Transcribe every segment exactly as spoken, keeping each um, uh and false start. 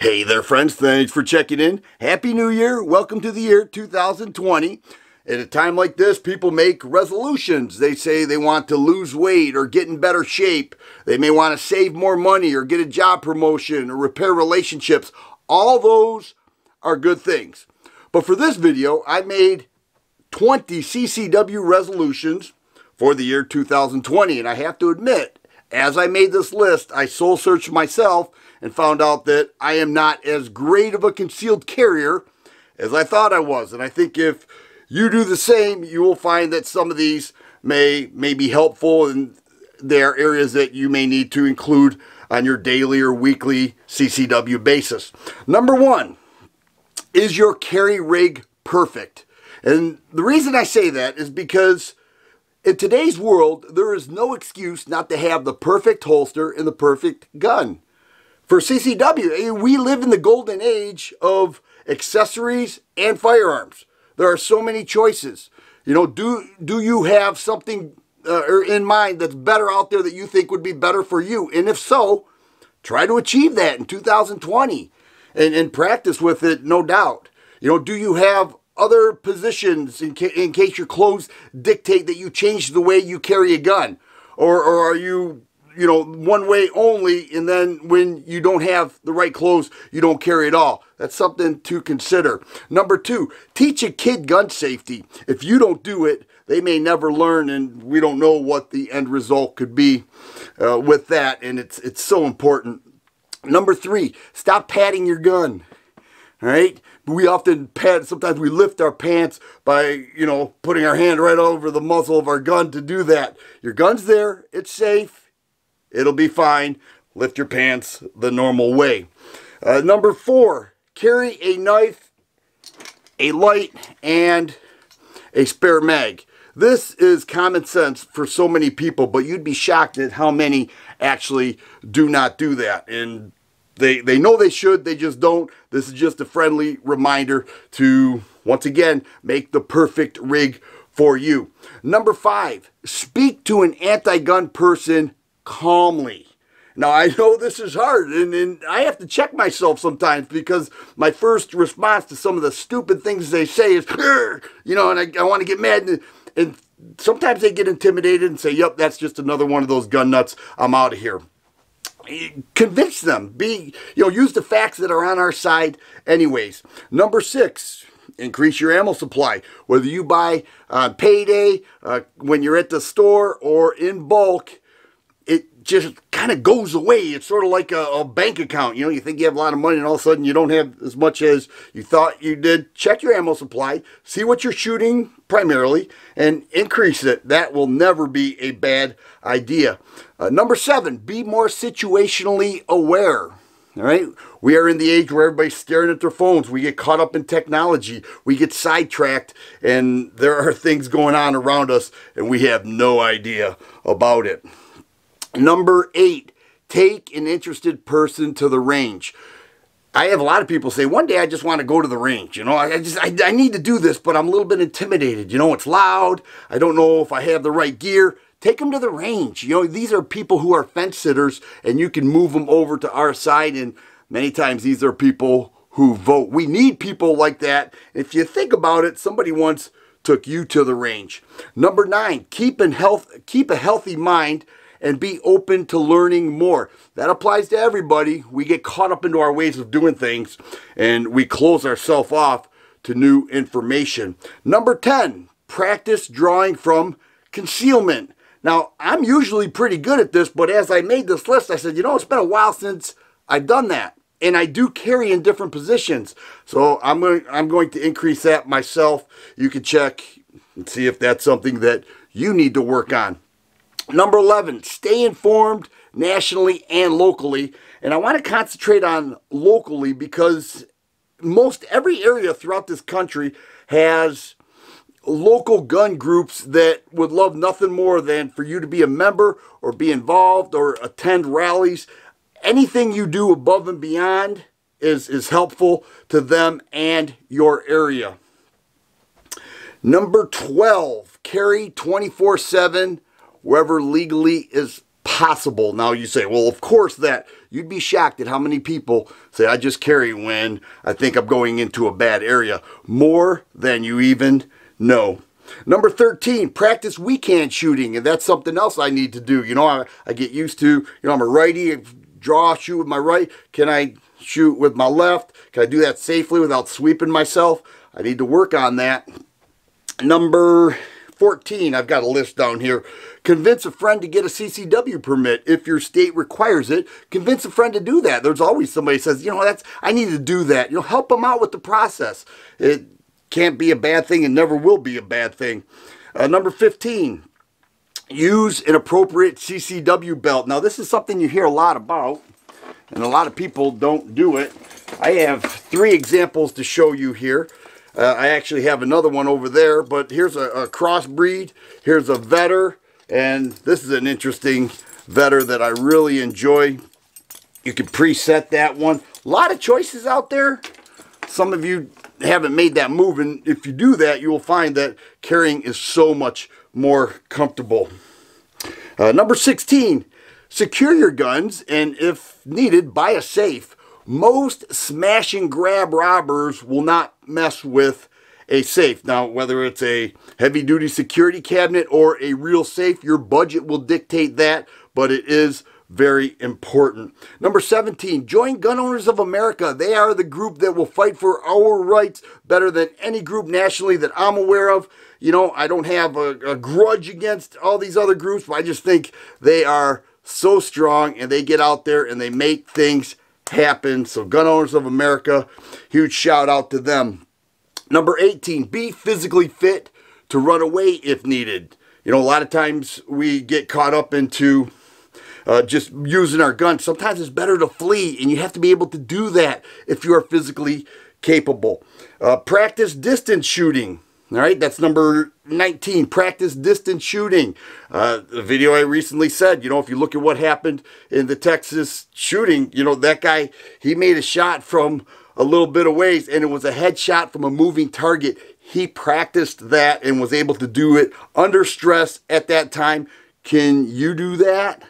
Hey there friends, thanks for checking in. Happy New Year, welcome to the year two thousand twenty. At a time like this, people make resolutions. They say they want to lose weight or get in better shape. They may want to save more money or get a job promotion or repair relationships. All those are good things. But for this video, I made twenty C C W resolutions for the year two thousand twenty. And I have to admit, as I made this list, I soul searched myself and found out that I am not as great of a concealed carrier as I thought I was. And I think if you do the same, you will find that some of these may, may be helpful, and there are areas that you may need to include on your daily or weekly C C W basis. Number one, is your carry rig perfect? And the reason I say that is because in today's world, there is no excuse not to have the perfect holster and the perfect gun. For C C W, we live in the golden age of accessories and firearms. There are so many choices. You know, do, do you have something uh, in mind that's better out there that you think would be better for you? And if so, try to achieve that in two thousand twenty and, and practice with it, no doubt. You know, do you have other positions in, ca in case your clothes dictate that you change the way you carry a gun? Or, or are you... you know, one way only, and then when you don't have the right clothes, you don't carry at all. That's something to consider. Number two, teach a kid gun safety. If you don't do it, they may never learn, and we don't know what the end result could be uh, with that, and it's, it's so important. Number three, stop patting your gun, all right? We often pat, sometimes we lift our pants by, you know, putting our hand right over the muzzle of our gun to do that. Your gun's there, it's safe. It'll be fine. Lift your pants the normal way. Uh, number four, carry a knife, a light, and a spare mag. This is common sense for so many people, but you'd be shocked at how many actually do not do that. And they, they know they should, they just don't. This is just a friendly reminder to, once again, make the perfect rig for you. Number five, speak to an anti-gun person calmly. Now I know this is hard, and, and I have to check myself sometimes because my first response to some of the stupid things they say is, you know, and I, I want to get mad, and, and sometimes they get intimidated and say, yep, that's just another one of those gun nuts, I'm out of here. Convince them, be, you know, use the facts that are on our side anyways. Number six, increase your ammo supply. Whether you buy on uh, payday, uh, when you're at the store, or in bulk, it just kind of goes away. It's sort of like a, a bank account. You know, you think you have a lot of money, and all of a sudden you don't have as much as you thought you did. Check your ammo supply, see what you're shooting primarily, and increase it. That will never be a bad idea. Uh, number seven, be more situationally aware. All right, we are in the age where everybody's staring at their phones. We get caught up in technology. We get sidetracked, and there are things going on around us, and we have no idea about it. Number eight, take an interested person to the range. I have a lot of people say, one day I just want to go to the range. You know, I just, I, I need to do this, but I'm a little bit intimidated. You know, it's loud. I don't know if I have the right gear. Take them to the range. You know, these are people who are fence sitters, and you can move them over to our side. And many times these are people who vote. We need people like that. If you think about it, somebody once took you to the range. Number nine, keep in health, keep a healthy mind and be open to learning more. That applies to everybody. We get caught up into our ways of doing things, and we close ourselves off to new information. Number ten, practice drawing from concealment. Now, I'm usually pretty good at this, but as I made this list, I said, you know, it's been a while since I've done that. And I do carry in different positions. So I'm going to, I'm going to increase that myself. You can check and see if that's something that you need to work on. Number eleven, stay informed nationally and locally. And I want to concentrate on locally because most every area throughout this country has local gun groups that would love nothing more than for you to be a member or be involved or attend rallies. Anything you do above and beyond is, is helpful to them and your area. Number twelve, carry twenty-four seven. Wherever legally is possible. Now you say, well, of course that You'd be shocked at how many people say, I just carry when I think I'm going into a bad area, more than you even know. Number thirteen, practice weekend shooting. And that's something else I need to do. You know, I, I get used to, you know, I'm a righty, I draw, shoot with my right. Can I shoot with my left? Can I do that safely without sweeping myself? I need to work on that. Number fourteen, I've got a list down here. Convince a friend to get a C C W permit if your state requires it. Convince a friend to do that. There's always somebody who says, you know, that's, I need to do that. You know, help them out with the process. It can't be a bad thing and never will be a bad thing. Uh, number fifteen, use an appropriate C C W belt. Now, this is something you hear a lot about, and a lot of people don't do it. I have three examples to show you here. Uh, I actually have another one over there, but here's a, a Crossbreed, here's a Vetter, and this is an interesting Vetter that I really enjoy. You can preset that one. A lot of choices out there. Some of you haven't made that move, and if you do that, you will find that carrying is so much more comfortable. Uh, number sixteen, secure your guns, and if needed, buy a safe. Most smash and grab robbers will not mess with a safe. Now, whether it's a heavy duty security cabinet or a real safe, your budget will dictate that, but it is very important. Number seventeen, join Gun Owners of America. They are the group that will fight for our rights better than any group nationally that I'm aware of. You know, I don't have a, a grudge against all these other groups, but I just think they are so strong, and they get out there and they make things happen. So Gun Owners of America, huge shout out to them. Number eighteen, be physically fit to run away if needed. You know, a lot of times we get caught up into uh, just using our guns. Sometimes it's better to flee, and you have to be able to do that if you are physically capable. Uh, practice distance shooting. All right, that's number nineteen, practice distance shooting. Uh, the video I recently said, you know, if you look at what happened in the Texas shooting, you know, that guy, he made a shot from a little bit of ways, and it was a headshot from a moving target. He practiced that and was able to do it under stress at that time. Can you do that?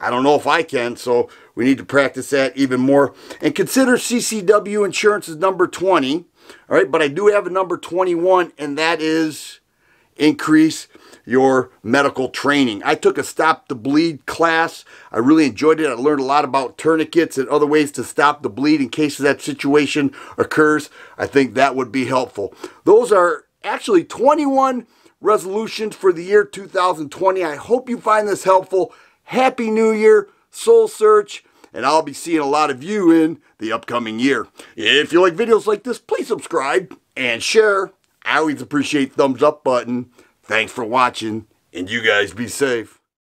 I don't know if I can, so we need to practice that even more. And consider C C W insurance is number twenty. All right, but I do have a number twenty-one, and that is increase your medical training. I took a Stop the Bleed class. I really enjoyed it. I learned a lot about tourniquets and other ways to stop the bleed in case that situation occurs. I think that would be helpful. Those are actually twenty-one resolutions for the year two thousand twenty. I hope you find this helpful. Happy New Year, Soul Search. And I'll be seeing a lot of you in the upcoming year. If you like videos like this, please subscribe and share. I always appreciate the thumbs up button. Thanks for watching, and you guys be safe.